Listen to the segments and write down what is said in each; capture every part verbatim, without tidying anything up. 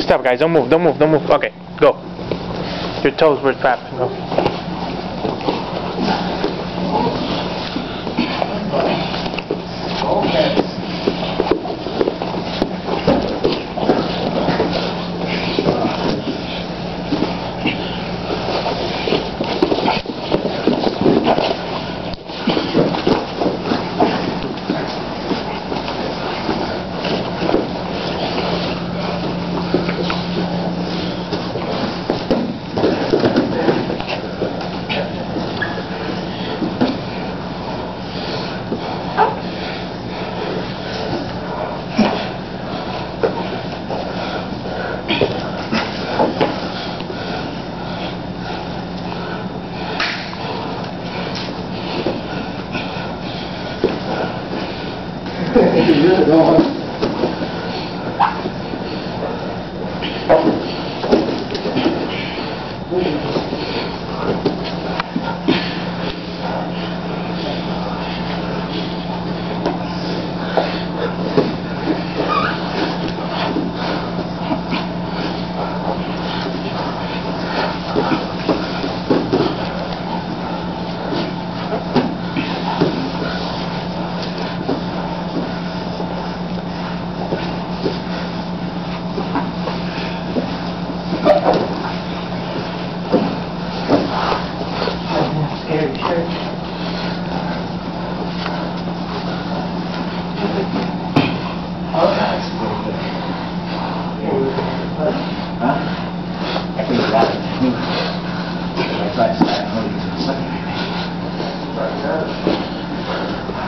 Stop, guys, don't move, don't move, don't move. Okay, go. Your toes were trapped. Go. Okay.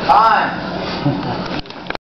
Time.